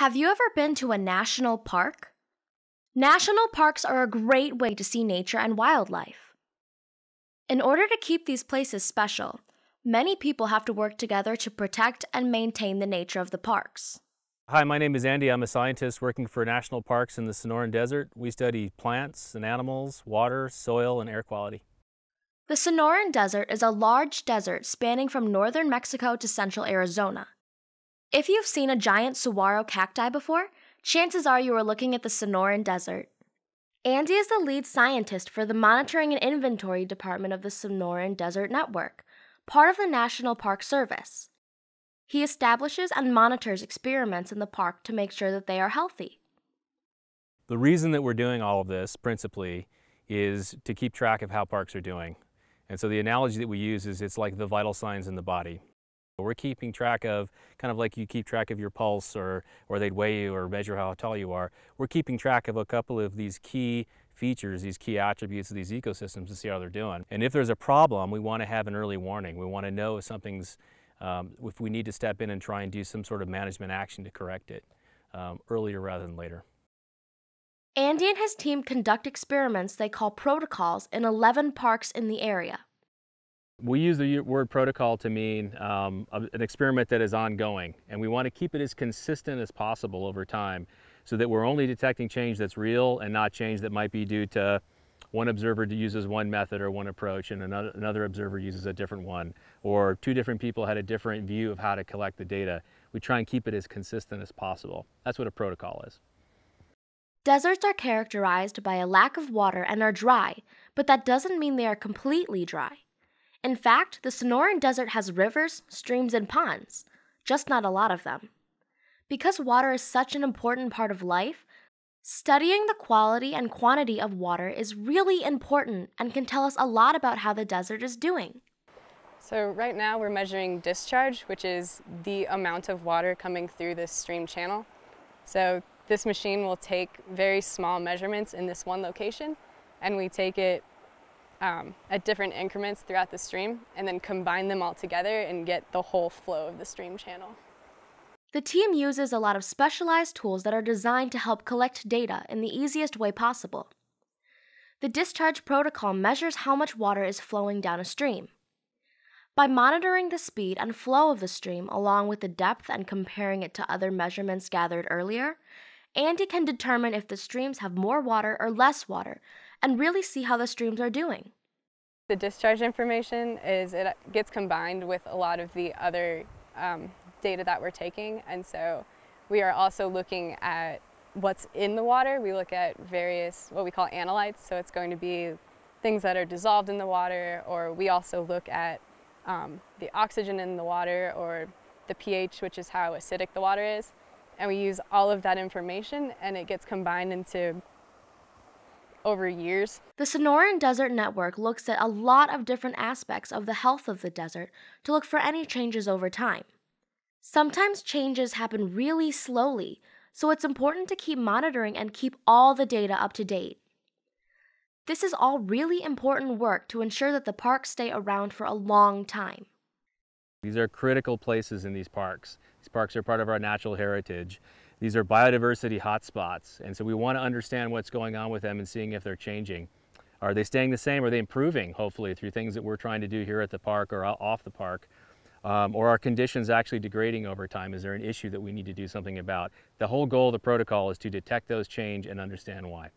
Have you ever been to a national park? National parks are a great way to see nature and wildlife. In order to keep these places special, many people have to work together to protect and maintain the nature of the parks. Hi, my name is Andy. I'm a scientist working for national parks in the Sonoran Desert. We study plants and animals, water, soil, and air quality. The Sonoran Desert is a large desert spanning from northern Mexico to central Arizona. If you've seen a giant saguaro cacti before, chances are you are looking at the Sonoran Desert. Andy is the lead scientist for the Monitoring and Inventory Department of the Sonoran Desert Network, part of the National Park Service. He establishes and monitors experiments in the park to make sure that they are healthy. The reason that we're doing all of this, principally, is to keep track of how parks are doing. And so the analogy that we use is it's like the vital signs in the body. We're keeping track of, kind of like you keep track of your pulse or they'd weigh you or measure how tall you are. We're keeping track of a couple of these key features, these key attributes of these ecosystems to see how they're doing. And if there's a problem, we want to have an early warning. We want to know if something's, if we need to step in and try and do some sort of management action to correct it earlier rather than later. Andy and his team conduct experiments they call protocols in 11 parks in the area. We use the word protocol to mean an experiment that is ongoing, and we want to keep it as consistent as possible over time so that we're only detecting change that's real and not change that might be due to one observer uses one method or one approach and another observer uses a different one, or two different people had a different view of how to collect the data. We try and keep it as consistent as possible. That's what a protocol is. Deserts are characterized by a lack of water and are dry, but that doesn't mean they are completely dry. In fact, the Sonoran Desert has rivers, streams, and ponds, just not a lot of them. Because water is such an important part of life, studying the quality and quantity of water is really important and can tell us a lot about how the desert is doing. So right now we're measuring discharge, which is the amount of water coming through this stream channel. So this machine will take very small measurements in this one location, and we take it at different increments throughout the stream and then combine them all together and get the whole flow of the stream channel. The team uses a lot of specialized tools that are designed to help collect data in the easiest way possible. The discharge protocol measures how much water is flowing down a stream. By monitoring the speed and flow of the stream along with the depth and comparing it to other measurements gathered earlier, Andy can determine if the streams have more water or less water and really see how the streams are doing. The discharge information it gets combined with a lot of the other data that we're taking, and so we are also looking at what's in the water. We look at various, what we call analytes, so it's going to be things that are dissolved in the water, or we also look at the oxygen in the water or the pH, which is how acidic the water is. And we use all of that information and it gets combined into over years. The Sonoran Desert Network looks at a lot of different aspects of the health of the desert to look for any changes over time. Sometimes changes happen really slowly, so it's important to keep monitoring and keep all the data up to date. This is all really important work to ensure that the parks stay around for a long time. These are critical places in these parks. These parks are part of our natural heritage. These are biodiversity hotspots, and so we want to understand what's going on with them and seeing if they're changing. Are they staying the same? Are they improving, hopefully, through things that we're trying to do here at the park or off the park? Or are conditions actually degrading over time? Is there an issue that we need to do something about? The whole goal of the protocol is to detect those changes and understand why.